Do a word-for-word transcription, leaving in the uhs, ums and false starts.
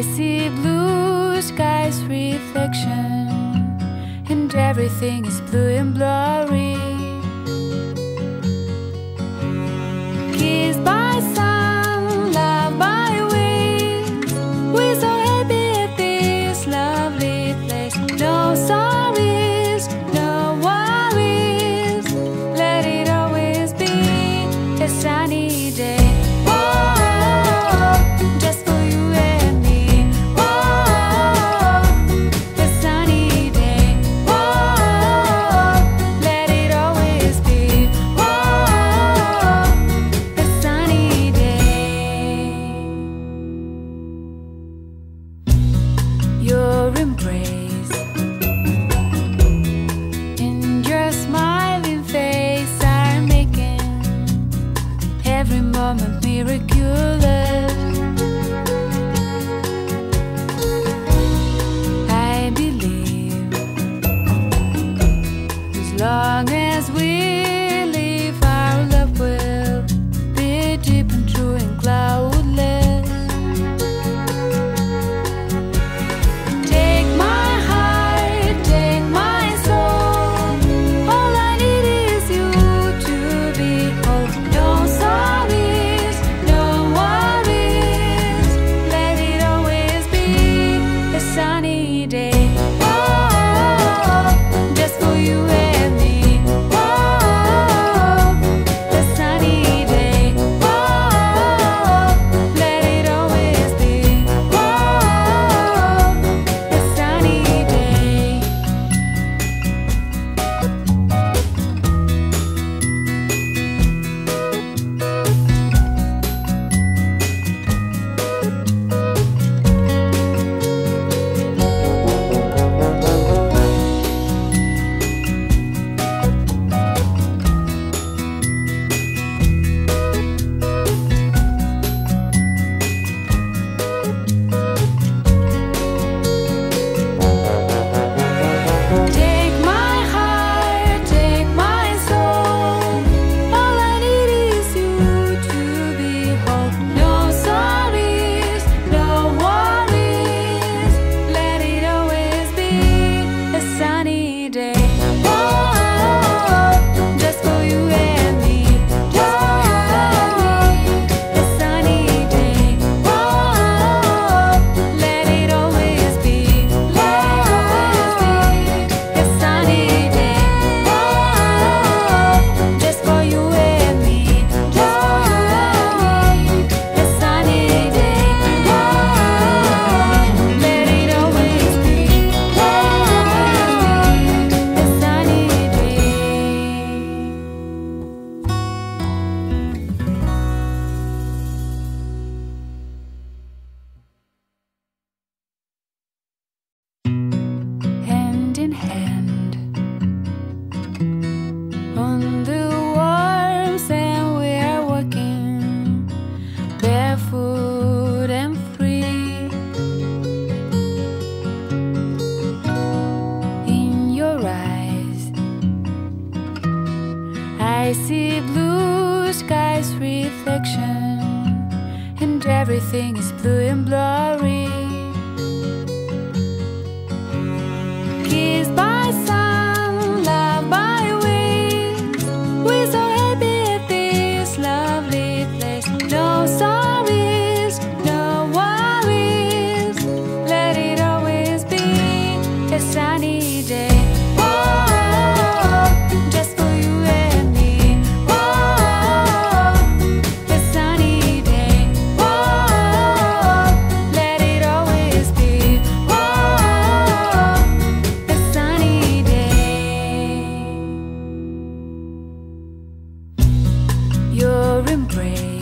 I see blue sky's reflection, and everything is blue and blurry. Kissed by sun, loved by winds, we're so happy at this lovely place. No sorries, no worries, let it always be a sunny day. Your embrace and your smiling face are making every moment miraculous. I believe as long as we live, our love will be deep and true and cloudless. Hand on the warmth, and we are walking barefoot and free. In your eyes I see blue sky's reflection, and everything is blue and blurry. Your embrace